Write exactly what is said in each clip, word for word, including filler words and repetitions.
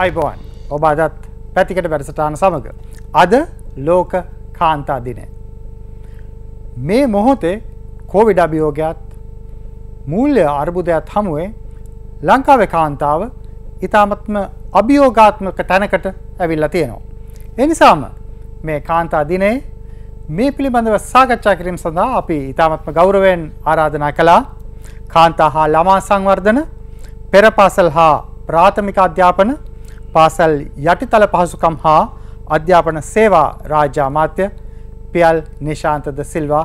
අයිබෝන් ඔබ අදත් පැතිකඩ වැඩසටහන සමග අද ලෝක කාන්තා දිනය මේ මොහොතේ කොවිඩ් අභියෝගයත් මූල්‍ය අර්බුදයත් හමුවේ ලංකාවේ කාන්තාව ඉතාමත්ම අභියෝගාත්මක තැනකට ඇවිල්ලා තියෙනවා ඒ නිසාම මේ කාන්තා දිනයේ මේ පිළිබඳව සාකච්ඡා කිරීම සඳහා අපි ඉතාමත්ම ගෞරවයෙන් ආරාධනා කළා කාන්තා හා ළමා සංවර්ධන පෙරපාසල් හා प्राथमिक अध्यापन पासल यटितल पहसुकम हा अध्यापन सेवा राज्य अमात्य पियल निशांत द सिल्वा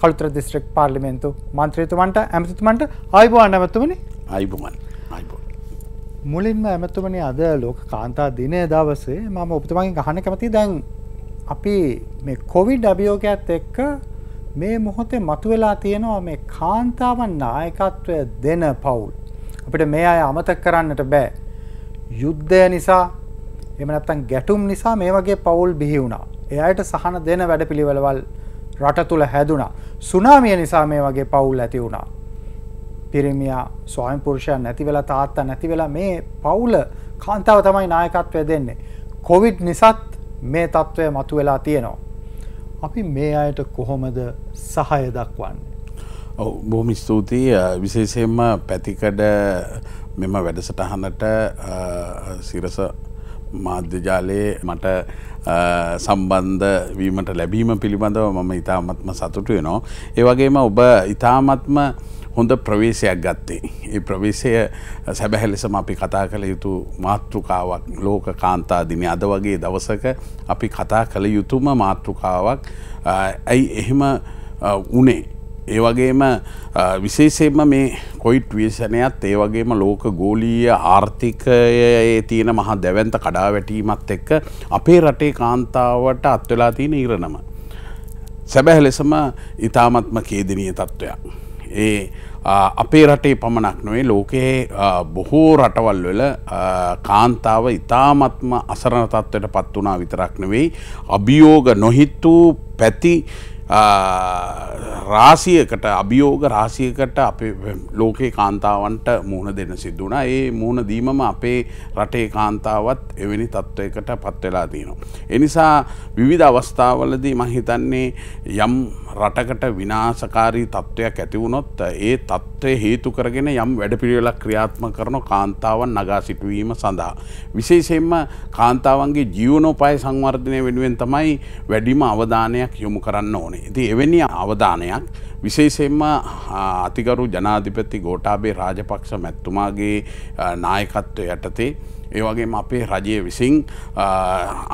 कलुतर डिस्ट्रिक्ट पार्लिमेंट मंत्रित्वमंट अमृतमंट आयबोन अमृतमणि आयबोन आयबोन මුලින්ම අමතුමනි අද ලෝක කාන්තා දිනය දවසේ මම ඔබතුමාගෙන් අහන්න කැමතියි දැන් අපි මේ කොවිඩ් අභියෝගයත් එක්ක මේ මොහොතේ මතුවලා තියෙනවා මේ කාන්තාවන් නායකත්වය දෙන පවුල් අපිට මේ අය අමතක කරන්නට බෑ යුද්ධය නිසා එහෙම නැත්නම් ගැටුම් නිසා මේ වගේ පවුල් බිහි වුණා. ඒ අයට සහන දෙන වැඩපිළිවෙළවල් රට තුල හැදුණා. සුනාමිය නිසා මේ වගේ පවුල් ඇති වුණා. පිරිමියා ස්වාමි පුරුෂයා නැති වෙලා තාත්තා නැති වෙලා මේ පවුල කාන්තාව තමයි නායකත්වය දෙන්නේ. කොවිඩ් නිසාත් මේ තත්ත්වය මතුවලා තියෙනවා. අපි මේ අයට කොහොමද සහාය දක්වන්නේ? ඔව් බොහොම ස්තුතියි විශේෂයෙන්ම පැතිකඩ මෙම වැඩසටහනට සිරස මාධ්‍ය ජාලයේ මට සම්බන්ධ වීමට ලැබීම පිළිබඳව මම ඉතාමත්ම සතුටු වෙනවා. ඒ වගේම ඔබ ඉතාමත්ම හොඳ ප්‍රවේශයක් ගත්තේ. ඒ ප්‍රවේශය සැබෑ ලෙසම අපි කතා කළ යුතු මාතෘකාවක් ලෝක කාන්තා දිනය අද වගේ දවසක අපි කතා කළ යුතුම මාතෘකාවක්. ඇයි එහෙම වුනේ? ඒ වගේම විශේෂයෙන්ම මේ කොවිඩ් ව්‍යසනයත් ඒ වගේම ලෝක ගෝලීය ආර්ථිකයේ තියෙන මහා දැවැන්ත කඩාවැටීමත් එක්ක අපේ රටේ කාන්තාවට අත් වෙලා තියෙන ඉරණම සැබෑ ලෙසම ඊටාත්ම කේන්ද්‍රීය තත්වයක්. ඒ අපේ රටේ පමණක් නෙවෙයි ලෝකයේ බොහෝ රටවල් වල කාන්තාව ඊටාත්ම අසරණ තත්වයටපත් වුණා විතරක් නෙවෙයි අභියෝග නොහිතු පැති රාසියකට අභියෝග රාසියකට අපේ ලෝකේ කාන්තාවන්ට මුහුණ දෙන්න සිද්ධ වුණා. ඒ මුහුණ දීමම අපේ රටේ කාන්තාවත් එවැනි තත්වයකට පත් වෙලා තියෙනවා. ඒ නිසා විවිධ අවස්ථාවලදී මම හිතන්නේ යම් රටකට විනාශකාරී තත්වයක් ඇති වුණොත් ඒ තත්ත්වය හේතු කරගෙන යම් වැඩපිළිවෙලක් ක්‍රියාත්මක කරන කාන්තාවන් නගා සිටුවීම සඳහා විශේෂයෙන්ම කාන්තාවන්ගේ ජීවනෝපාය සංවර්ධනය වෙනුවෙන් තමයි වැඩිම අවධානයක් යොමු කරන්න ඕනේ. ඉතින් එවැනි අවධානයක් විශේෂයෙන්ම අතිගරු ජනාධිපති ගෝඨාභය රාජපක්ෂ මැතිතුමාගේ නායකත්වය යටතේ ඒ වගේම අපේ රජයේ විසින්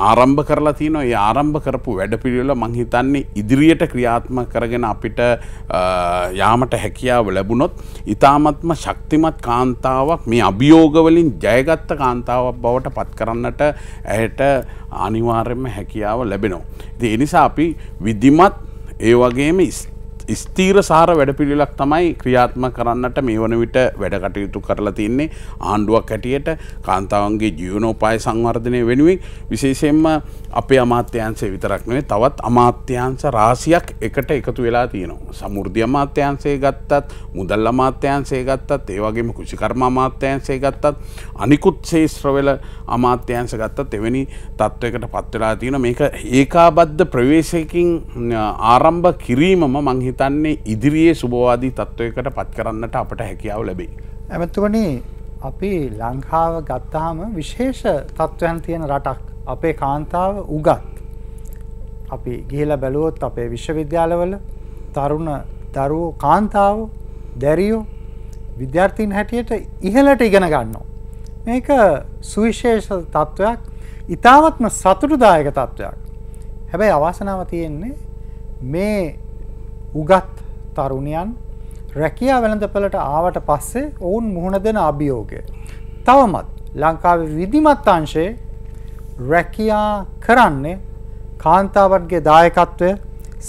ආරම්භ කරලා තිනවා. ඒ ආරම්භ කරපු වැඩපිළිවෙල මම හිතන්නේ ඉදිරියට ක්‍රියාත්මක කරගෙන අපිට යාමට හැකියාව ලැබුණොත් ඊටාත්ම ශක්තිමත් කාන්තාවක් මේ අභියෝග වලින් ජයගත්ත කාන්තාවක් බවට පත් කරන්නට ඇයට අනිවාර්යයෙන්ම හැකියාව ලැබෙනවා. ඉතින් ඒ නිසා අපි විධිමත් ඒ වගේම ස්ථීර සාර වැඩපිළිවෙලක් තමයි ක්‍රියාත්මක කරන්නට මේ වන විට වැඩ කටයුතු කරලා තින්නේ ආණ්ඩුවක් හැටියට කාන්තාවන්ගේ ජීවනෝපාය සංවර්ධනය වෙනුවෙන් විශේෂයෙන්ම අපේ අමාත්‍යාංශය විතරක් නෙවෙයි තවත් අමාත්‍යාංශ රාශියක් එකට එකතු වෙලා තියෙනවා. සමෘද්ධි අමාත්‍යාංශය ගත්තත් මුදල් අමාත්‍යාංශය ගත්තත් ඒ වගේම කෘෂිකර්ම අමාත්‍යාංශය ගත්තත් අනිකුත් ශේෂ්ත්‍රවල අමාත්‍යාංශ ගත්තත් එවැනි තත්වයකට පත් වෙලා තියෙනවා. මේක ඒකාබද්ධ ප්‍රවේශයකින් ආරම්භ කිරීමම මම හිතන්නේ ඉදිරියේ සුබවාදී තත්වයකට පත් කරන්නට අපට හැකියාව ලැබෙයි. එමෙතුමනි අපි ලංකාව ගත්තාම විශේෂ තත්වයන් තියෙන රටක් අපේ කාන්තාව උගත්. අපි ගිහිලා බැලුවොත් අපේ විශ්වවිද්‍යාලවල තරුණ දරුවෝ කාන්තාව දැරියෝ විද්‍යාර්ථීන් හැටියට ඉහළට ඉගෙන ගන්නවා. මේක සුවිශේෂ තත්වයක්, ඉතාමත්ම සතුටුදායක තත්වයක්. හැබැයි අවාසනාව තියෙන්නේ මේ උගත් තරුණියන් රැකියා වෙළඳපළට ආවට පස්සේ ඔවුන් මුහුණ දෙන අභියෝගය. තවමත් ලංකාවේ විධිමත් අංශයේ රැකියා කරන්නේ කාන්තාවන්ගේ දායකත්වය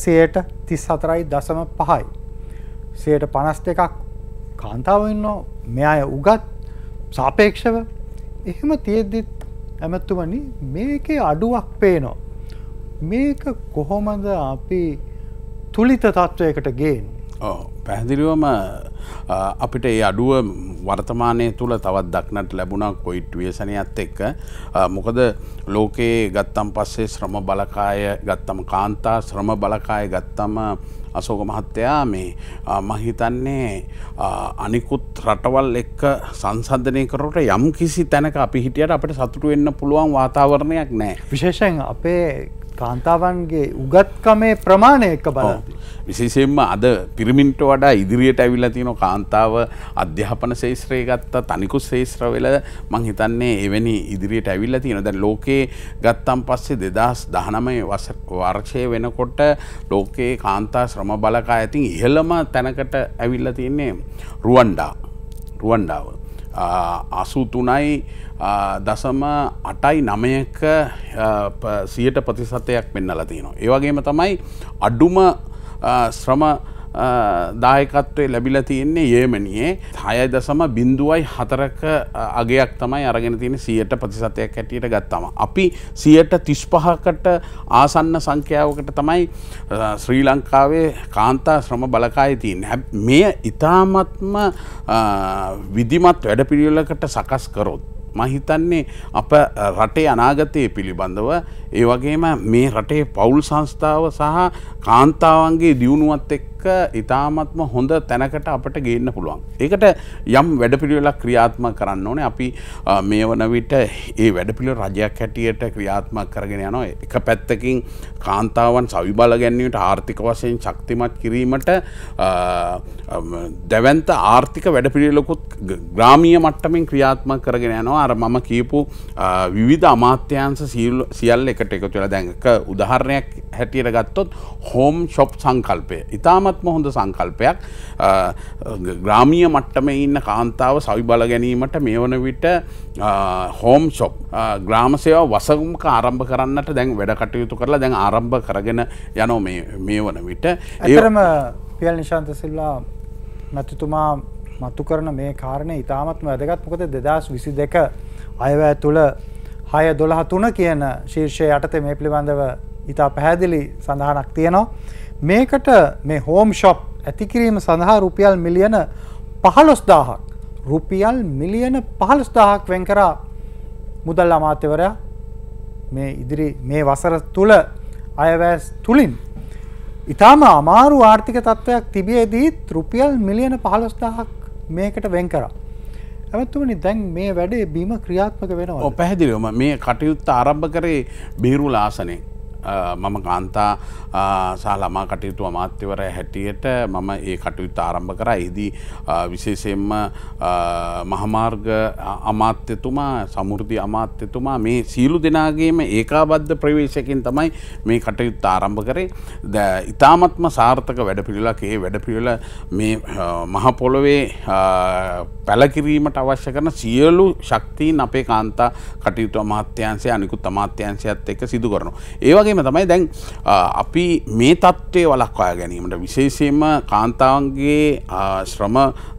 සියයට තිස් හතරයි දශම පහයි. සියයට පනස් දෙකක් කාන්තාවෝ ඉන්නවා. මේ අය උගත් සාපේක්ෂව. එහෙම තියෙද්දි එමෙතුමනි මේකේ අඩුවක් පේනවා. මේක කොහොමද අපි තුලිත තත්ත්වයකට ගේන්නේ? ඔව් පැහැදිලිවම අපිට මේ අඩුව වර්තමානයේ තුල තවත් දක්නට ලැබුණා කොවිඩ් ව්‍යසනයත් එක්ක. මොකද ලෝකේ ගත්තම් පස්සේ ශ්‍රම බලකාය ගත්තම කාන්තා ශ්‍රම බලකාය ගත්තම අශෝක මහත්තයා මේ මම හිතන්නේ අනිකුත් රටවල් එක්ක සංසන්දනය කරනකොට යම් කිසි තැනක අපි හිටියට අපිට සතුටු වෙන්න පුළුවන් වාතාවරණයක් නැහැ. විශේෂයෙන් අපේ කාන්තාවන්ගේ උගත්කමේ ප්‍රමාණය එක්ක බලද්දී විශේෂයෙන්ම අද පිරමිඩට වඩා ඉදිරියට ඇවිල්ලා තියෙන කාන්තාව අධ්‍යාපන ශාස්ත්‍රයේ ගත්ත තනිකුත් ශාස්ත්‍රවල මම හිතන්නේ එවැනි ඉදිරියට ඇවිල්ලා තියෙනවා. දැන් ලෝකේ ගත්තන් පස්සේ දෙදහස් දහනවය වර්ෂයේ වෙනකොට ලෝකේ කාන්තා ශ්‍රම බලකාය තින් ඉහළම තැනකට ඇවිල්ලා තියෙන්නේ රුවන්ඩා රුවන්ඩාව අසූ තුනයි දසම අටයි නමයක සියට ප්‍රතිශතයක් පෙන්වලා තියෙනවා. ඒ වගේම තමයි අඩුම ශ්‍රම දායකත්වයේ ලැබිලා තියෙන්නේ යෙමනියේ හය දශම බිංදුවයි හතරක අගයක් තමයි අරගෙන තියෙන්නේ සියට ප්‍රතිශතයක් හැටියට ගත්තාම. අපි සියයට තිස්පහකට ආසන්න සංඛ්‍යාවකට තමයි ශ්‍රී ලංකාවේ කාන්තා ශ්‍රම බලකාය තියෙන්නේ. මේ ඊටාත්ම විධිමත් වැඩපිළිවෙලකට සකස් කරොත් මම හිතන්නේ අප රටේ අනාගතයේ පිළිබඳව ඒ වගේම මේ රටේ පවුල් සංස්ථාව සහ කාන්තාවන්ගේ දියුණුවත් එක්ක ඉතාමත්ම හොඳ තැනකට අපට ගේන්න පුළුවන්. ඒකට යම් වැඩපිළිවෙලක් ක්‍රියාත්මක කරන්න ඕනේ. අපි මේ වන විට ඒ වැඩපිළිවෙල රජයක් හැටියට ක්‍රියාත්මක කරගෙන යනවා. එක පැත්තකින් කාන්තාවන් සවිබල ගැන්වීමට ආර්ථික වශයෙන් ශක්තිමත් කිරීමට දැවැන්ත ආර්ථික වැඩපිළිවෙලකුත් ග්‍රාමීය මට්ටමින් ක්‍රියාත්මක කරගෙන යනවා. අර මම කියපු විවිධ අමාත්‍යාංශ සියල්ල එකට එකතු වෙලා දැන් එක උදාහරණයක් හැටියට ගත්තොත් හෝම් ෂොප් සංකල්පය ඉතාමත්ම හොඳ සංකල්පයක්. ග්‍රාමීය මට්ටමේ ඉන්න කාන්තාව සවිබල ගැනීමට මේ වන විට හෝම් ෂොප් ග්‍රාම සේවා වසඟක ආරම්භ කරන්නට දැන් වැඩ කටයුතු කරලා දැන් ආරම්භ කරගෙන යනවා මේ මේ වන විට. ඒතරම පියල් නිශාන්ත සිල්වා මැතිතුමා මතු කරන මේ කාරණේ ඉතාමත්ම වැදගත්. මොකද දෙදහස් විසි දෙක අයවැය තුල හය දොළහ තුන කියන ශීර්ෂය යටතේ මේ පිළිබඳව ඉතා පැහැදිලි සඳහනක් තියෙනවා. මේකට මේ හෝම් ෂොප් ඇති කිරීම සඳහා රුපියල් මිලියන පහළොස්දාහක් රුපියල් මිලියන පහළොස්දාහක් වෙන් කරා මුදල් අමාත්‍යවරයා මේ ඉදිරි මේ වසර තුල අයවැය තුලින් ඉතාම අමාරු ආර්ථික තත්ත්වයක් තිබියදීත් රුපියල් මිලියන පහළොස්දාහක් මේකට වෙන් කරා. ඇමතුමනි දැන් මේ වැඩේ බීම ක්‍රියාත්මක වෙනවා. ඔව් පැහැදිලිවම මේ කටයුත්ත ආරම්භ කරේ බිහිරුල ආසනේ මම කාන්තා සහ ළමා කටයුතු අමාත්‍යවරයා හැටියට මම ඒ කටයුත්ත ආරම්භ කරා. එහිදී විශේෂයෙන්ම මහමාර්ග අමාත්‍යතුමා සමෘද්ධි අමාත්‍යතුමා මේ සීළු දෙනාගේම ඒකාබද්ධ ප්‍රවේශයෙන් තමයි මේ කටයුත්ත ආරම්භ කරේ. ඉතාමත්ම සාර්ථක වැඩපිළිවෙලක්. ඒ වැඩපිළිවෙල මේ මහ පොළොවේ පැලකිරීමට අවශ්‍ය කරන සියලු ශක්තියින් අපේ කාන්තා කටයුතු අමාත්‍යාංශය අනිකුත් අමාත්‍යාංශයත් එක්ක සිදු කරනවා. ඒ වගේම තමයි දැන් අපි මේ தත්ත්වය වළක්වා ගැනීමට විශේෂයෙන්ම කාන්තාවන්ගේ ශ්‍රම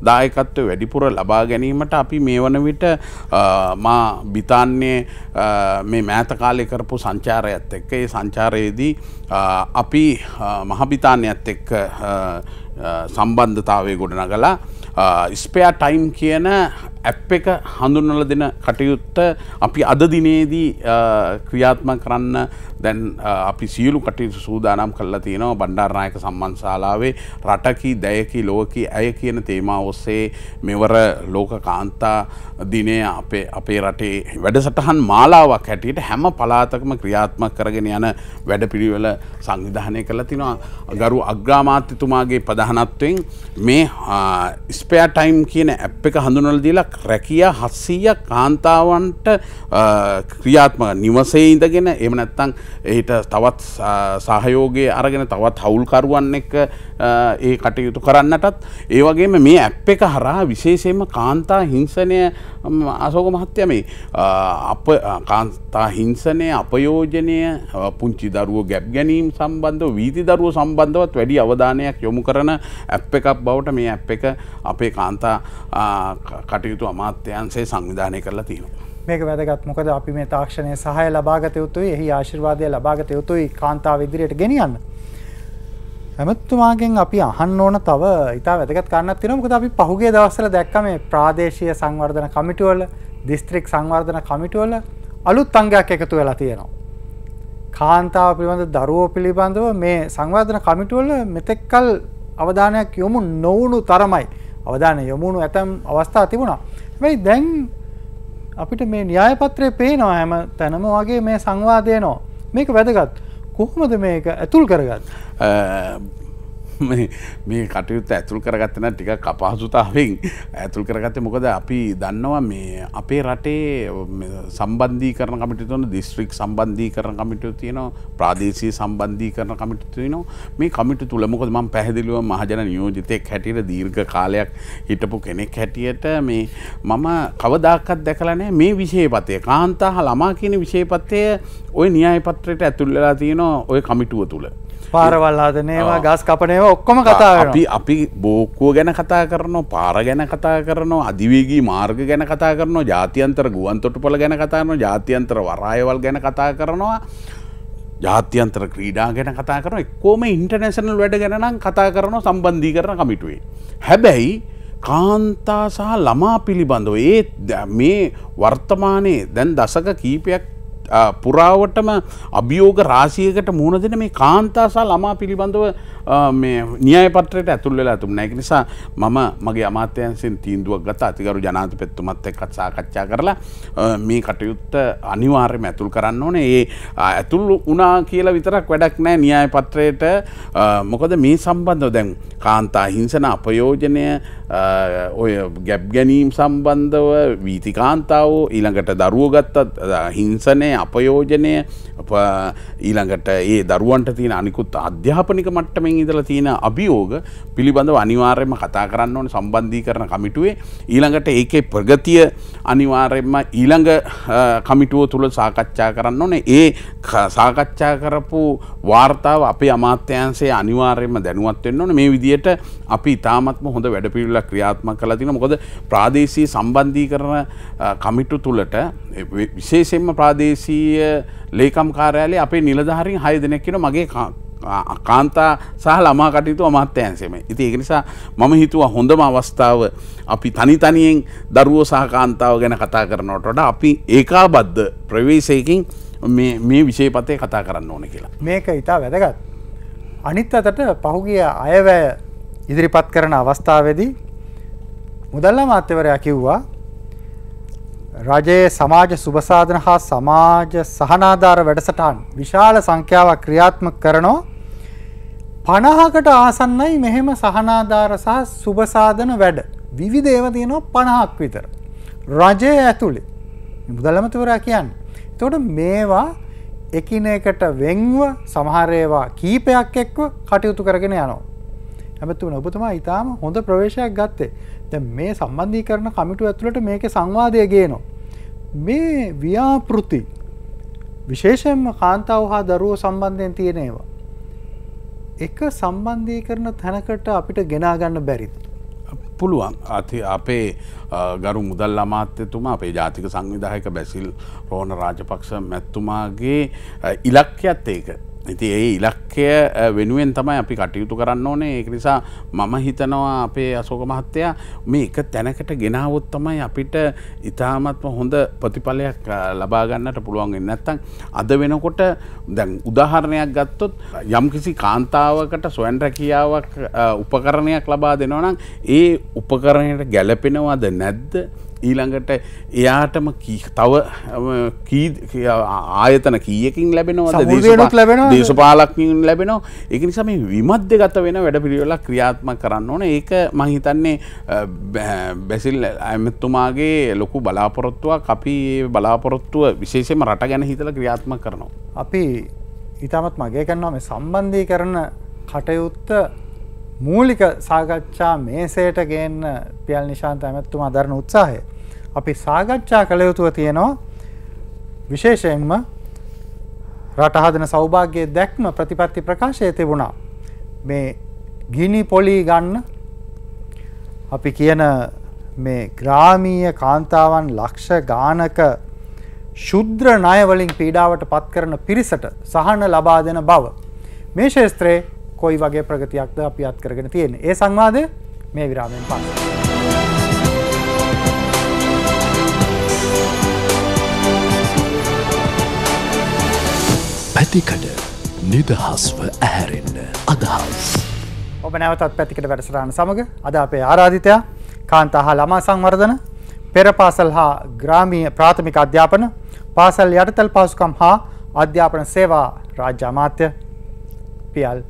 දායකත්වය වැඩිපුර ලබා ගැනීමට අපි මේ වන විට මා බ්‍රිතාන්‍ය මේ මෑත කාලේ කරපු සංචාරයත් එක්ක ඒ සංචාරයේදී අපි මහ බ්‍රිතාන්‍යයත් එක්ක සම්බන්ධතාවය ගොඩනගලා ස්පෙයා ටයිම් කියන ඇප් එක හඳුන්වලා දෙන කටයුත්ත අපි අද දිනේදී ක්‍රියාත්මක කරන්න දැන් අපි සියලු කටයුතු සූදානම් කරලා තියෙනවා. බණ්ඩාරනායක සම්මන් ශාලාවේ රටකි දයකි ලෝකකි අය කියන තේමාව ඔස්සේ මෙවර ලෝක කාන්තා දිනය අපේ අපේ රටේ වැඩසටහන් මාලාවක් හැටියට හැම පළාතකම ක්‍රියාත්මක කරගෙන යන වැඩපිළිවෙල සංවිධානය කරලා තිනවා. ගරු අග්‍රාමාත්‍යතුමාගේ ප්‍රධානත්වයෙන් මේ ස්පෙයා ටයිම් කියන ඇප් එක හඳුන්වලා දීලා රැකියා හත්සීයක් කාන්තාවන්ට ක්‍රියාත්මක නිවසේ ඉඳගෙන එහෙම නැත්නම් එහිට තවත් සහයෝගය අරගෙන තවත් හවුල්කරුවන් එක්ක ඒ කටයුතු කරන්නටත් ඒ වගේම මේ ඇප් එක හරහා විශේෂයෙන්ම කාන්තා හිංසනය අශෝක මහත්තයා මේ අප කාන්තා හිංසනය අපයෝජනය පුංචි දරුවෝ ගැබ් ගැනීම සම්බන්ධව වීදි දරුවෝ සම්බන්ධවත් වැඩි අවධානයක් යොමු කරන ඇප් එකක් බවට මේ ඇප් එක අපේ කාන්තා කටයුතු අමාත්‍යාංශයේ සංවිධානය කරලා තියෙනවා. මේක වැදගත්. මොකද අපි මේ තාක්ෂණයේ සහාය ලබාගත යුතුයි. එහි ආශිර්වාදය ලබාගත යුතුයි කාන්තාව ඉදිරියට ගෙනියන්න. ඇමතුමාගෙන් අපි අහන්න ඕන තව ඉතාල වැදගත් කාරණාවක් තියෙනවා. මොකද අපි පහුගිය දවස්වල දැක්ක මේ ප්‍රාදේශීය සංවර්ධන කමිටුව වල දිස්ත්‍රික් සංවර්ධන කමිටුව වල අලුත් අංගයක් එකතු වෙලා තියෙනවා. කාන්තාව පිළිබඳ දරුවෝ පිළිබඳව මේ සංවර්ධන කමිටුව වල මෙතෙක්කල් අවධානයක් යොමු නොවුණු තරමයි අවධානය යොමුණු ඇතම් අවස්ථා තිබුණා. හැබැයි දැන් අපිට මේ න්‍යාය පත්‍රයේ පේනවා හැම තැනම වගේ මේ සංවාදය එනවා. මේක වැදගත්. කොහොමද මේක ඇතුල් කරගත්තේ? මේ මේ කටයුත්ත ඇතුල් කරගත්තේ නම් ටිකක් අපහසුතාවයෙන් ඇතුල් කරගත්තේ. මොකද අපි දන්නවා මේ අපේ රටේ සම්බන්ධීකරණ කමිටු තියෙනවා, දිස්ත්‍රික් සම්බන්ධීකරණ කමිටු තියෙනවා, ප්‍රාදේශීය සම්බන්ධීකරණ කමිටු තියෙනවා. මේ කමිටු තුල මොකද මම පැහැදිලිව මහජන නියෝජිතෙක් හැටියට දීර්ඝ කාලයක් හිටපු කෙනෙක් හැටියට මේ මම කවදාකවත් දැකලා නැහැ මේ විෂයපතේ කාන්තා හා ළමා කියන විෂයපතේ ඔය න්‍යාය පත්‍රයට ඇතුල් වෙලා තියෙනවා. ඔය කමිටුව තුල පාරවල් හදනේවා, ගස් කපනේවා ඔක්කොම කතා වෙනවා. අපි අපි බෝක්කුව ගැන කතා කරනවා, පාර ගැන කතා කරනවා, අධිවේගී මාර්ග ගැන කතා කරනවා, ජාත්‍යන්තර ගුවන්තොටුපළ ගැන කතා කරනවා, ජාත්‍යන්තර වරායවල් ගැන කතා කරනවා, ජාත්‍යන්තර ක්‍රීඩා ගැන කතා කරනවා. එක්කෝම ඉන්ටර්නැෂනල් වැඩ ගැන නම් කතා කරනවා සම්බන්ධීකරණ කමිටුවේ. හැබැයි කාන්තා සහ ළමා පිළිබඳව ඒ මේ වර්තමානයේ දැන් දශක කීපයක් පුරාවටම අභියෝග රාශියකට මුහුණ දෙන මේ කාන්තා සහ ළමා පිළිබඳව මේ න්‍යාය පත්‍රයට ඇතුල් වෙලා තිබුණා. ඒක නිසා මම මගේ අමාත්‍යාංශයෙන් තීන්දුවක් ගත්තා. අතිගරු ජනාධිපතිතුමත් එක්ක සාකච්ඡා කරලා මේ කටයුත්ත අනිවාර්යයෙන්ම ඇතුල් කරන්න ඕනේ. ඒ ඇතුල් වුණා කියලා විතරක් වැඩක් නැහැ න්‍යාය පත්‍රයට. මොකද මේ සම්බන්ධව දැන් කාන්තා හිංසන අපයෝජනය, ඔය ගැප් ගැනීම් සම්බන්ධව වීති කාන්තාවෝ, ඊළඟට දරුවෝ ගත්තත් හිංසනය, අපයෝජනය, ඊළඟට ඒ දරුවන්ට තියෙන අනිකුත් අධ්‍යාපනික මට්ටමින් ඉඳලා තියෙන අභියෝග පිළිබඳව අනිවාර්යයෙන්ම කතා කරන්න ඕනේ සම්බන්ධීකරණ කමිටුවේ. ඊළඟට ඒකේ ප්‍රගතිය අනිවාර්යයෙන්ම ඊළඟ කමිටුව තුල සාකච්ඡා කරන්න ඕනේ. ඒ සාකච්ඡා කරපු වාර්තාව අපේ අමාත්‍යාංශයේ අනිවාර්යයෙන්ම දැනුවත් වෙන්න ඕනේ. මේ විදිහට අපි ඉතාමත්ම හොඳ වැඩපිළිවෙලක් ක්‍රියාත්මක කරලා තිනවා. මොකද ප්‍රාදේශීය සම්බන්ධීකරණ කමිටුව තුලට විශේෂයෙන්ම ප්‍රාදේශීය ලේකම් කාර්යාලයේ අපේ නිලධාරීන් හය දෙනෙක් කියන මගේ කාන්තා සහ ළමා කටයුතු අමාත්‍යාංශයේම. ඉතින් ඒක නිසා මම හිතුවා හොඳම අවස්ථාව අපි තනි තනියෙන් දරුවෝ සහ කාන්තාව ගැන කතා කරනවට වඩා අපි ඒකාබද්ධ ප්‍රවේශයකින් මේ මේ විෂයපතේ කතා කරන්න ඕනේ කියලා. මේක ඊට වැඩගත්. අනිත් අතට පහුගිය අයවැය ඉදිරිපත් කරන අවස්ථාවේදී මුදල් අමාත්‍යවරයා කිව්වා රජයේ සමාජ සුබසාධන හා සමාජ සහනාධාර වැඩසටහන් විශාල සංඛ්‍යාවක් ක්‍රියාත්මක කරනවා. පනහකට ආසන්නයි මෙහෙම සහනාධාර සහ සුබසාධන වැඩ විවිධ ඒවා තියෙනවා පනහක් විතර රජයේ ඇතුලේ මුදල් අමාත්‍යවරයා කියන්නේ. එතකොට මේවා එකිනෙකට වෙන්ව සමහර ඒවා කීපයක් එක්ව කටයුතු කරගෙන යනවා. හැමතුම ඔබතුමා ඊටාම හොඳ ප්‍රවේශයක් ගත්තේ. දැන් මේ සම්බන්ධීකරණ කමිටුව ඇතුළට මේකේ සංවාදය ගේනවා. මේ ව්‍යාපෘති විශේෂයෙන්ම කාන්තාව හා දරුවෝ සම්බන්ධයෙන් තියෙන ඒවා එක සම්බන්ධීකරණ තැනකට අපිට ගෙනා ගන්න බැරිද? පුළුවන්. අපේ ගරු මුදල් අමාත්‍යතුමා, අපේ ජාතික සංවිධායක බැසිල් රෝණ රාජපක්ෂ මැතිතුමාගේ ඉලක්කයත් ඒක. ඉතින් ඒ ඉලක්කය වෙනුවෙන් තමයි අපි කටයුතු කරන්න ඕනේ. ඒක නිසා මම හිතනවා අපේ අශෝක මහත්තයා මේ එක තැනකට ගෙනාවොත් තමයි අපිට ඉතාමත්ම හොඳ ප්‍රතිඵලයක් ලබා ගන්නට පුළුවන් වෙන්නේ. නැත්නම් අද වෙනකොට දැන් උදාහරණයක් ගත්තොත් යම්කිසි කාන්තාවකට ස්වයං රැකියාවක් උපකරණයක් ලබා දෙනවා නම් ඒ උපකරණයට ගැළපෙනවද නැද්ද? ඊළඟට එයාටම තව කී ආයතන කීයකින් ලැබෙනවද? දේශපාලකකින් ලැබෙනවා. ඒක නිසා මේ විමධ්‍යගත වෙන වැඩපිළිවෙලක් ක්‍රියාත්මක කරන්න ඕනේ. ඒක මම හිතන්නේ බැසිල් ඇමතුමාගේ ලොකු බලාපොරොත්තුවක්. අපි ඒ බලාපොරොත්තුව විශේෂයෙන්ම රට ගැන හිතලා ක්‍රියාත්මක කරනවා. අපි ඊටමත් මගේ කරනවා මේ සම්බන්ධීකරණ කටයුත්ත මූලික සාකච්ඡා මේසයට ගේන්න පියල් නිශාන්ත ඇමතුමා දරන උත්සාහය අපි සාකච්ඡා කළ යුතුව තියෙනවා. විශේෂයෙන්ම රට හදන සෞභාග්‍යයේ දැක්ම ප්‍රතිපත්ති ප්‍රකාශයේ තිබුණා. මේ ගිනි පොලි ගන්න අපි කියන මේ ග්‍රාමීය කාන්තාවන් ලක්ෂ ගානක ශුද්‍ර ණය වලින් පීඩාවට පත් කරන පිරිසට සහන ලබා දෙන බව මේ ශාස්ත්‍රයේ කොයි වගේ ප්‍රගතියක්ද අපි අත් කරගෙන තියෙන්නේ. ඒ සංවාදය මේ විරාමයෙන් පස්සේ. පැතිකඩ නිදහස්ව ඇහැරෙන්න අදහස්. ඔබ නැවතත් පැතිකඩ වැඩසටහන සමග අද අපේ ආරාධිතයා කාන්තා හා ළමා සංවර්ධන, පෙර පාසල් හා ග්‍රාමීය ප්‍රාථමික අධ්‍යාපන, පාසල් යටිතල පහසුකම් හා අධ්‍යාපන සේවා රාජ්‍ය අමාත්‍ය පියල්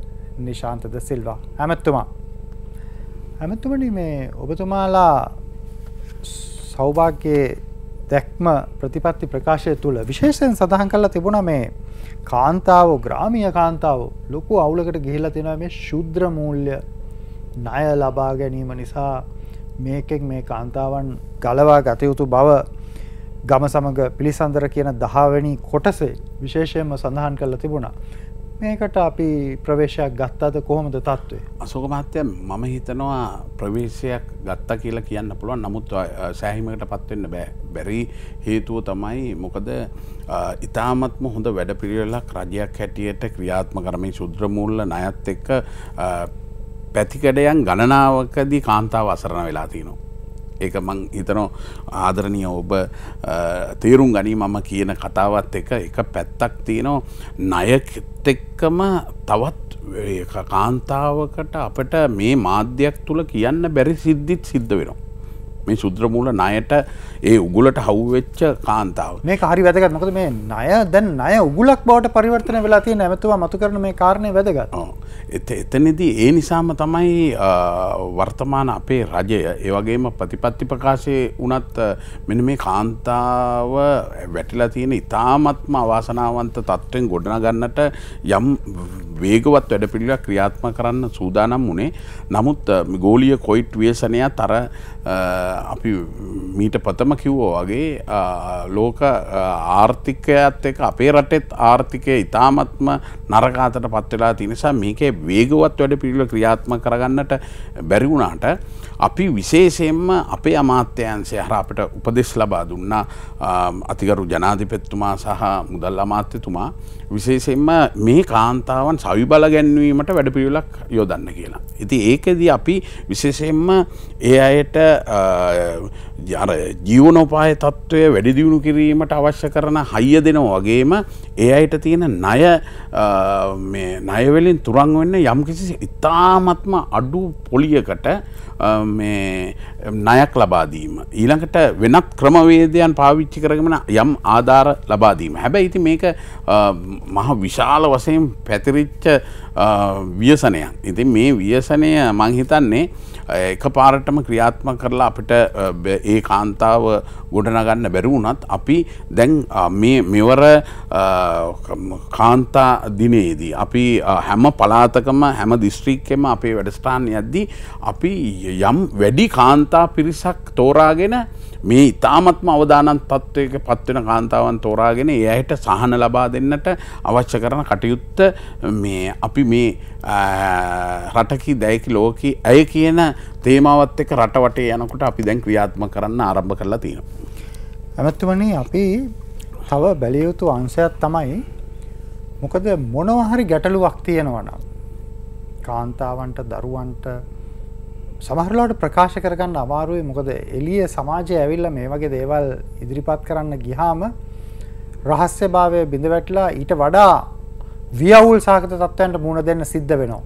නිශාන්ත ද සිල්වා ඇමතුමා. ඇමතුමනි, මේ ඔබතුමාලා සෞභාග්‍යයේ දැක්ම ප්‍රතිපත්ති ප්‍රකාශය තුළ විශේෂයෙන් සඳහන් කරලා තිබුණා මේ කාන්තාවෝ, ග්‍රාමීය කාන්තාවෝ ලොකු අවුලකට ගිහිලා තියෙනවා මේ ශුද්‍ර මූල්‍ය ණය ලබා ගැනීම නිසා මේකෙන් මේ කාන්තාවන් ගලවා ගත යුතු බව ගම සමග පිළිසඳර කියන දහ වෙනි කොටසේ විශේෂයෙන්ම සඳහන් කරලා තිබුණා. මේකට අපි ප්‍රවේශයක් ගත්තද කොහොමද තත්ත්වය? අශෝක මහත්තයා, මම හිතනවා ප්‍රවේශයක් ගත්තා කියලා කියන්න පුළුවන්. නමුත් සෑහීමකටපත් වෙන්න බෑ. බැරි හේතුව තමයි මොකද ඉතාමත්ම හොඳ වැඩ පිළිවෙලක් රජයක් හැටියට ක්‍රියාත්මක කරමින් ශුද්‍ර මූල්‍ය ණයත් එක්ක පැතිකඩයන් ගණනාවකදී කාන්තාව අසරණ වෙලා තිනවා. ඒක මං හිතනවා ආදරණීය ඔබ තීරුම් ගනි. මම කියන කතාවත් එක එක පැත්තක් තියෙනවා. ණයත් එක්කම තවත් කාන්තාවකට අපිට මේ මාධ්‍යයක් තුල කියන්න බැරි සිද්ධිත් සිද්ධ වෙනවා. මේ ශුද්‍ර මූල ණයට ඒ උගුලට හවු වෙච්ච කාන්තාව. මේක හරි වැදගත්. මොකද මේ ණය දැන් ණය උගුලක් බවට පරිවර්තනය වෙලා තියෙන හැමතුම මතු කරන මේ කාරණේ වැදගත්. එතනදී ඒ නිසාම තමයි වර්තමාන අපේ රජය ඒ වගේම ප්‍රතිපත්ති ප්‍රකාශයේ උනත් මෙන්න මේ කාන්තාව වැටිලා තියෙන ඉතාමත්ම අවාසනාවන්ත තත්ත්වෙන් ගොඩනගන්නට යම් වේගවත් වැඩපිළිවෙලක් ක්‍රියාත්මක කරන්න සූදානම් වුණේ. නමුත් ගෝලීය කොයිට් ව්‍යසනයත් අර අපි මීට පතම කිව්වා වගේ ලෝක ආර්ථිකයත් එක්ක අපේ රටෙත් ආර්ථිකය ඉතාමත්ම නරකාතට පත් වෙලා තියෙන නිසා මේකේ වේගවත් වැඩපිළිවෙල ක්‍රියාත්මක කරගන්නට බැරි වුණාට අපි විශේෂයෙන්ම අපේ අමාත්‍යාංශය හරහා අපිට උපදෙස් ලබා දුන්නා අතිගරු ජනාධිපතිතුමා සහ මුදල් අමාත්‍යතුමා විශේෂයෙන්ම මේ කාන්තාවන් සවිබල ගැන්වීමට වැඩපිළිවෙලක් යොදන්න කියලා. ඉතින් ඒකෙදී අපි විශේෂයෙන්ම ඒ අයට ජීවනෝපාය තත්ත්වය වැඩි දියුණු කිරීමට අවශ්‍ය කරන හයිය දෙනවා වගේම ඒ අයට තියෙන ණය මේ ණය වලින් තුරන් වෙන්න යම්කිසි ඉතාමත්ම අඩු පොලියකට මේ ණයක් ලබා දීම, ඊළඟට වෙනත් ක්‍රමවේදයන් පාවිච්චි කරගෙන යම් ආධාර ලබා දීම. හැබැයි ඉතින් මේක මහ විශාල වශයෙන් පැතිරිච්ච ව්‍යසනයක්. ඉතින් මේ ව්‍යසනය මං හිතන්නේ එකපාරටම ක්‍රියාත්මක කරලා අපිට ඒ කාන්තාව ගොඩනගන්න බැරි වුණත් අපි දැන් මේ මෙවර කාන්තා දිනේදී අපි හැම පළාතකම හැම දිස්ත්‍රික්කෙම අපේ වැඩසටහන් යද්දී අපි යම් වැඩි කාන්තා පිරිසක් තෝරාගෙන මේ ඉතාමත්ම අවදානන්ත තත්වයක පත්වෙන කාන්තාවන් තෝරාගෙන ඒ අයට සහන ලබා දෙන්නට අවශ්‍ය කරන කටයුත්ත මේ අපි මේ රටකි දැයකි ලෝකි ඇය කියන තේමාවත් එක්ක රට වටේ යනකොට අපි දැන් ක්‍රියාත්මක කරන්න ආරම්භ කරලා තියෙනවා. ඇමතුමනි, අපි තව බැලිය යුතු අංශයක් තමයි මොකද මොනවා හරි ගැටලුවක් තියෙනවා නම් කාන්තාවන්ට, දරුවන්ට සමහරලාට ප්‍රකාශ කරගන්න අමාරුයි. මොකද එළිය සමාජය ඇවිල්ලා මේ වගේ දේවල් ඉදිරිපත් කරන්න ගියාම රහස්‍යභාවය බිඳ වැටලා ඊට වඩා වියවුල් සාගත තත්ත්වයන්ට මුහුණ දෙන්න සිද්ධ වෙනවා.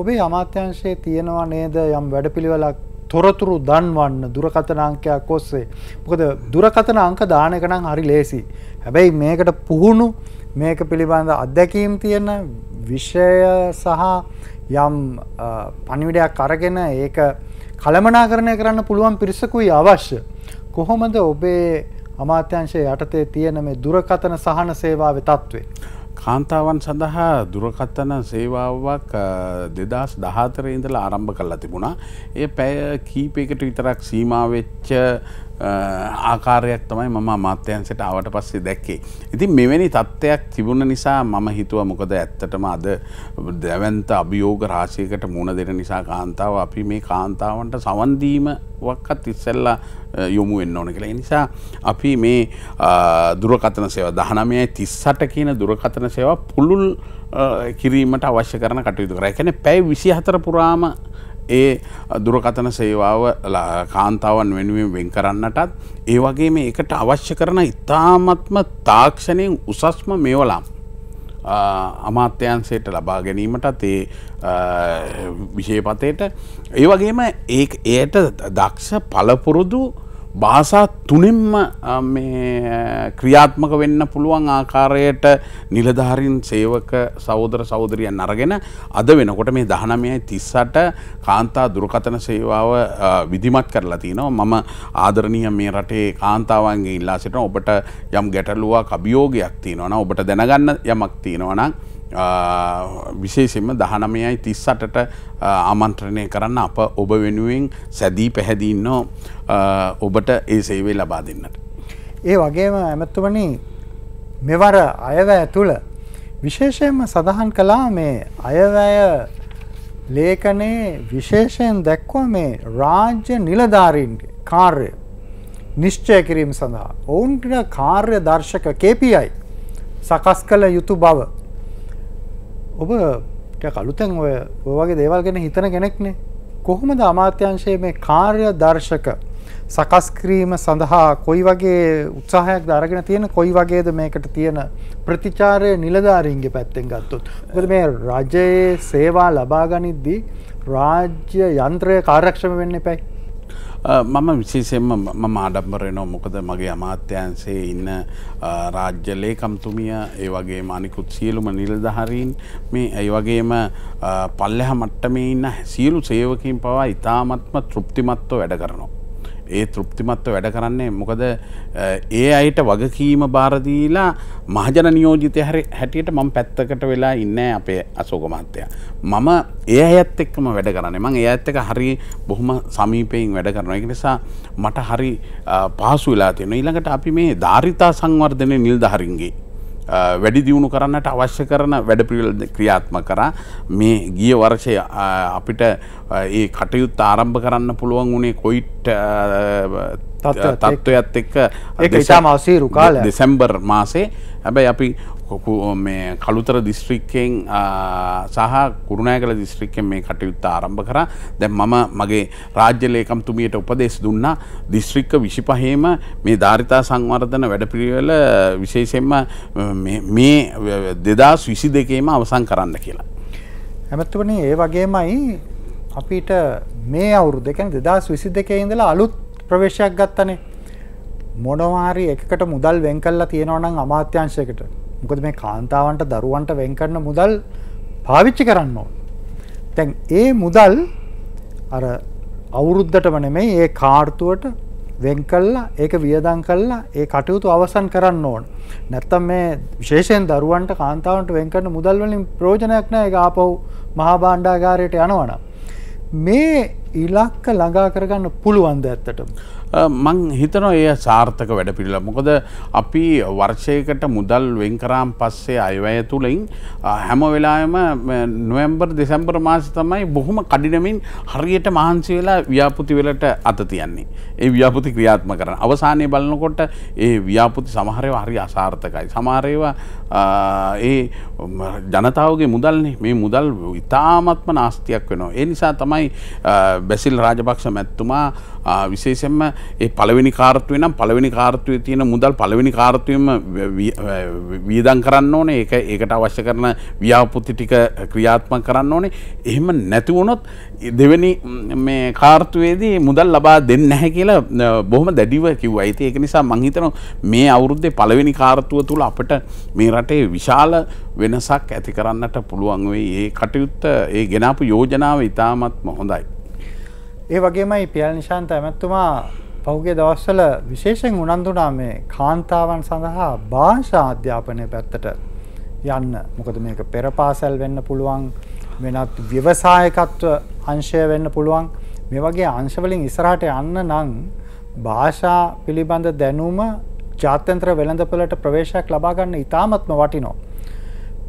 ඔබේ අමාත්‍යාංශයේ තියෙනවා නේද යම් වැඩපිළිවෙලක් තොරතුරු දන්වන්න දුරකථන අංකයක් ඔස්සේ? මොකද දුරකථන අංක දාන එක නම් හරි ලේසි. හැබැයි මේකට පුහුණු, මේක පිළිබඳ අත්දැකීම් තියෙන විෂය සහ යම් පණිවිඩයක් අරගෙන ඒක කළමනාකරණය කරන්න පුළුවන් පිරිසකුයි අවශ්‍ය. කොහොමද ඔබේ අමාත්‍යංශයේ යටතේ තියෙන මේ දුරකථන සහන සේවාවේ තත්ත්වය? කාන්තාවන් සඳහා දුරකථන සේවාවක් දෙදහස් දහතරේ ඉඳලා ආරම්භ කරලා තිබුණා. ඒ පැය කීපයකට විතරක් සීමා වෙච්ච ආකාරයක් තමයි මම අමාත්‍යාංශයට ආවට පස්සේ දැක්කේ. ඉතින් මෙවැනි තත්ත්වයක් තිබුණ නිසා මම හිතුවා මොකද ඇත්තටම අද දැවැන්ත අභියෝග රාශියකට මුහුණ දෙන නිසා කාන්තාව අපි මේ කාන්තාවන්ට සවන් දීමවත් ඉස්සෙල්ලා යොමු වෙන්න ඕන කියලා. ඒ නිසා අපි මේ දුරකථන සේවා දහනවය තිස් අට කියන දුරකථන සේවා පුළුල් කිරීමට අවශ්‍ය කරන කටයුතු කරා. ඒ කියන්නේ පැය විසිහතර පුරාම ඒ දුරකථන සේවාව කාන්තාවන් වෙනුවෙන් වෙන් කරන්නටත් ඒ වගේ මේ එකට අවශ්‍ය කරන ඉතාමත්ම තාක්ෂණයෙන් උසස්ම මේවලම් අමාත්‍යාංශයට ලබා ගැනීමටත් ඒ විශේෂපතේට ඒ වගේම ඒක ඒට දක්ෂ පළපුරුදු භාෂා තුනෙන්ම මේ ක්‍රියාත්මක වෙන්න පුළුවන් ආකාරයට නිලධාරීන් සේවක සහෝදර සහෝදරියන් අරගෙන අද වෙනකොට මේ දහනවය තිස් අට කාන්තා දුරකථන සේවාව විධිමත් කරලා තිනවා. මම ආදරණීය මේ රටේ කාන්තාවන්ගේ ඉල්ලා සිටින ඔබට යම් ගැටලුවක් අභියෝගයක් තියෙනවා නම් ඔබට දැනගන්න යමක් තියෙනවා නම් විශේෂයෙන්ම දහනවය තිස් අටට ආමන්ත්‍රණය කරන්න අප ඔබ වෙනුවෙන් සැදී පැහැදී ඉන්නවා ඔබට ඒ සේවය ලබා දෙන්නට. ඒ වගේම ඇමතුමනි මෙවර අයවැය තුල විශේෂයෙන්ම සඳහන් කළා මේ අයවැය ලේඛනයේ විශේෂයෙන් දැක්වුවා මේ රාජ්‍ය නිලධාරීන්ගේ කාර්ය නිශ්චය කිරීම සඳහා ඔවුන්ගේ කාර්ය දර්ශක K P I සකස් කළ යුතු බව. ඔබ කලුතෙන් ඔය ඔයගේ දේවල් ගැන හිතන කෙනෙක්නේ. කොහොමද අමාත්‍යංශයේ මේ කාර්ය දර්ශක සකස් කිරීම සඳහා කොයි වගේ උත්සාහයක්ද අරගෙන තියෙන, කොයි වගේද මේකට තියෙන ප්‍රතිචාරය නිලධාරීන්ගේ පැත්තෙන් ගත්තොත්? මොකද මේ රජයේ සේවා ලබා ගනිද්දී රාජ්‍ය යන්ත්‍රය කාර්යක්ෂම වෙන්න එපයි. මම විශේෂයෙන්ම මම ආඩම්බර වෙනවා මොකද මගේ අමාත්‍යාංශයේ ඉන්න රාජ්‍ය ලේකම්තුමිය ඒ වගේම අනිකුත් සියලුම නිලධාරීන් මේ ඒ වගේම පල්ලෙහා මට්ටමේ ඉන්න සියලු සේවකයන් පවා ඉතාමත්ම තෘප්තිමත්ව වැඩ කරනවා. ඒ තෘප්තිමත්ව වැඩ කරන්නේ මොකද ඒ අයට වගකීම බාර දීලා මහජන නියෝජිතය හැටියට මම පැත්තකට වෙලා ඉන්නේ අපේ අශෝක මහත්තයා. මම ඒ අයත් එක්කම වැඩ කරන්නේ. මම ඒ අයත් එක්ක හරි බොහොම සමීපයෙන් වැඩ කරනවා. ඒක නිසා මට හරි පහසු වෙලා තියෙනවා. ඊළඟට අපි මේ ධාරිතා සංවර්ධනයේ නිලධාරීන්ගේ වැඩි දියුණු කරන්නට අවශ්‍ය කරන වැඩපිළිවෙළ ක්‍රියාත්මක කරා. මේ ගිය වර්ෂයේ අපිට ඒ කටයුත්ත ආරම්භ කරන්න පුළුවන් වුණේ කොවිඩ් තත්ත්වයත් එක්ක ඒක ඉතාම අසීරු කාලයක්. දෙසැම්බර් මාසේ. හැබැයි අපි මේ කලුතර දිස්ත්‍රික්කයෙන් සහ කුරුණෑගල දිස්ත්‍රික්කයෙන් මේ කටයුත්ත ආරම්භ කරා. දැන් මම මගේ රාජ්‍ය ලේකම්තුමියට උපදෙස් දුන්නා දිස්ත්‍රික්ක විසිපහේම මේ ධාරිතා සංවර්ධන වැඩපිළිවෙළ විශේෂයෙන්ම මේ දෙදාස් විසි දෙකේම අවසන් කරන්න කියලා. හැමතුමනි ඒ වගේමයි අපිට මේ අවුරුද්ද කියන්නේ දෙදාස් විසි දෙකේ ඉඳලා අලුත් ප්‍රවේශයක් ගත්තනේ. මොනවා හරි එකකට මුදල් වෙන් කළා තියෙනවා නම් අමාත්‍යාංශයකට මොකද මේ කාන්තාවන්ට දරුවන්ට වෙන් කරන මුදල් පාවිච්චි කරන්න ඕන. දැන් ඒ මුදල් අර අවුරුද්දටම නෙමෙයි ඒ කාර්තුවට වෙන් කළා ඒක වියදම් කළා ඒ කටයුතු අවසන් කරන්න ඕන. නැත්තම් මේ විශේෂයෙන් දරුවන්ට කාන්තාවන්ට වෙන් කරන මුදල් වලින් ප්‍රයෝජනයක් නැහැ. ඒක ආපහු මහා භාණ්ඩාගාරයට යනවා නම් මේ ඉලක්ක ළඟා කරගන්න පුළුවන් ද ඇත්තටම? මං හිතනවා ඒ සාර්ථක වැඩපිළිවෙළ. මොකද අපි වර්ෂයකට මුදල් වෙන් කරාන් පස්සේ අයවැය තුලින් හැම වෙලාවෙම නොවැම්බර් දෙසැම්බර් මාසෙ තමයි බොහොම කඩිනමින් හරියට මහන්සි වෙලා ව්‍යාපෘති වලට අත තියන්නේ. ඒ ව්‍යාපෘති ක්‍රියාත්මක කරන අවසානයේ බලනකොට ඒ ව්‍යාපෘති සමහර ඒවා හරි අසාර්ථකයි. සමහර ඒවා ඒ ජනතාවගේ මුදල්නේ. මේ මුදල් ඉතාමත්ම නාස්තියක් වෙනවා. ඒ නිසා තමයි බැසිල් රාජපක්ෂ මැතිතුමා විශේෂයෙන්ම ඒ පළවෙනි කාර්තුවේ නම් පළවෙනි කාර්තුවේ තියෙන මුදල් පළවෙනි කාර්තුවේම වියදම් කරන්න ඕනේ. ඒක ඒකට අවශ්‍ය කරන ව්‍යාපෘති ටික ක්‍රියාත්මක කරන්න ඕනේ. එහෙම නැති වුණොත් දෙවෙනි මේ කාර්තුවේදී මුදල් ලබා දෙන්නේ නැහැ කියලා බොහොම දැඩිව කිව්වා. ඉතින් ඒක නිසා මම හිතනවා මේ අවුරුද්දේ පළවෙනි කාර්තුව තුල අපිට මේ රටේ විශාල වෙනසක් ඇති කරන්නට පුළුවන් වෙයි. ඒ කටයුත්ත ඒ ගෙනාපු යෝජනාව ඉතාමත්ම හොඳයි. ඒ වගේමයි පියල් නිශාන්ත ඇමතුමා පහුගිය දවස්වල විශේෂයෙන් උනන්දු වුණා මේ කාන්තාවන් සඳහා භාෂා අධ්‍යාපනය පැත්තට යන්න. මොකද මේක පෙර පාසල් වෙන්න පුළුවන්, වෙනත් ව්‍යවසායකත්ව අංශය වෙන්න පුළුවන්. මේ වගේ අංශවලින් ඉස්සරහට යන්න නම් भाषा पिलिबंध देनुम ජාත්‍යන්තර වෙළඳපළට ප්‍රවේශයක් ලබා ගන්න ඉතාමත්ම වටිනවා.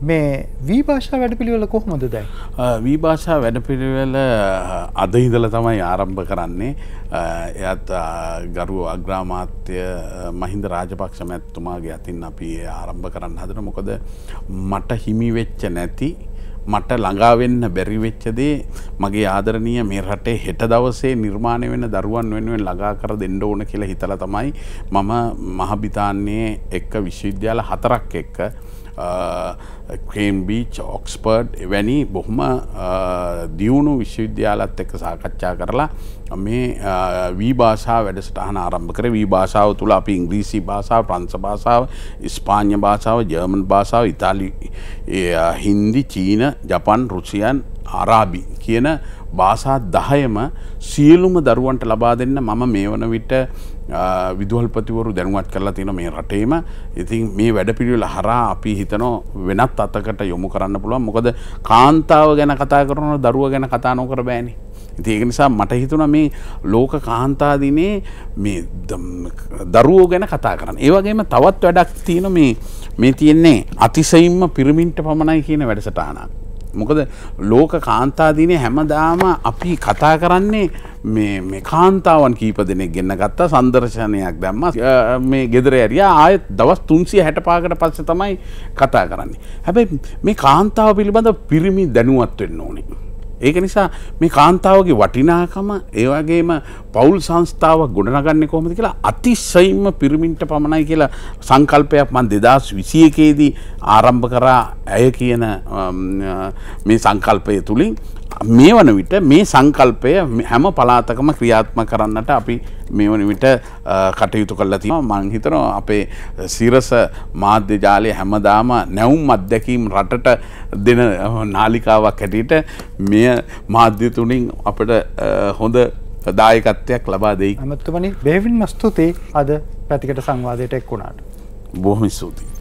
මේ වී භාෂා වැඩපිළිවෙල කොහොමද දැන්? වී භාෂා වැඩපිළිවෙල අද ඉඳලා තමයි ආරම්භ කරන්නේ. එයත් ගරු අග්‍රාමාත්‍ය මහින්ද රාජපක්ෂ මැතිතුමාගේ අතින් අපි ආරම්භ කරන්න හදන. මොකද මට හිමි වෙච්ච නැති මට ළඟා වෙන්න බැරි වෙච්ච දේ මගේ ආදරණීය මේ රටේ හෙට දවසේ නිර්මාණය වෙන දරුවන් වෙනුවෙන් ළඟා කර දෙන්න ඕන කියලා හිතලා තමයි මම මහ බ්‍රිතාන්‍යයේ එක්ක විශ්වවිද්‍යාල හතරක් එක්ක ක්‍රේම්බීච් ඔක්ස්ෆර්ඩ් එවැනි බොහොම දියුණු විශ්වවිද්‍යාලත් එක්ක සාකච්ඡා කරලා මේ වී භාෂා වැඩසටහන ආරම්භ කරේ. වී භාෂාව තුළ අපි ඉංග්‍රීසි භාෂාව, ප්‍රංශ භාෂාව, ස්පාඤ්ඤ භාෂාව, ජර්මන් භාෂාව, ඉතාලි, හින්දි, චීන, ජපන්, රුසියන්, අරාබි කියන භාෂා දහයම සියලුම දරුවන්ට ලබා දෙන්න මම මේ වන විට විදුහල්පතිවරු දැනුවත් කරලා තියෙන මේ රටේම. ඉතින් මේ වැඩපිළිවෙල හරහා අපි හිතනවා වෙනත් අතකට යොමු කරන්න පුළුවන්. මොකද කාන්තාව ගැන කතා කරනවා දරුවා ගැන කතා නොකර බෑනේ. ඉතින් ඒක නිසා මට හිතුණා මේ ලෝක කාන්තා දිනේ මේ දරුවෝ ගැන කතා කරන්න. ඒ වගේම තවත් වැඩක් තියෙන මේ මේ තියෙන්නේ අතිශයින්ම පිරමින්ට පමණයි කියන වැඩසටහනක්. මොකද ලෝක කාන්තා දිනේ හැමදාම අපි කතා කරන්නේ මේ මේ කාන්තාවන් කීප දෙනෙක් ගෙන්න ගත්තා, සම්දර්ශනයක් දැම්මා, මේ ගෙදර ඇරියා, ආයෙත් දවස් තුන්සිය හැට පහකට පස්සේ තමයි කතා කරන්නේ. හැබැයි මේ කාන්තාව පිළිබඳ පිරිමි දැනුවත් වෙන්න ඕනේ. ඒක නිසා මේ කාන්තාවගේ වටිනාකම, ඒ වගේම පෞල් සංස්ථාවක් ගොඩනගන්නේ කොහොමද කියලා අතිශයින්ම පිරිමින්ට පමණයි කියලා සංකල්පයක් මම දෙදාස් විසි එකේ දී ආරම්භ කරා. ඇය කියන මේ සංකල්පය තුලින් මේ වන විට මේ සංකල්පය හැම පළාතකම ක්‍රියාත්මක කරන්නට අපි මේ වන විට කටයුතු කරලා තියෙනවා. මම හිතනවා අපේ සිරස මාධ්‍ය ජාලය හැමදාම නැවුම් අධ්‍යක්ීම් රටට දෙන නාලිකාවක් හැටියට මේ මාධ්‍ය තුنين අපිට හොඳ දායකත්වයක් ලබා දෙයි. අමතුමනි, බෙහෙවින්ම ස්තුතියි අද පැතිකඩ සංවාදයට එක් වුණාට. බොහොම ස්තුතියි.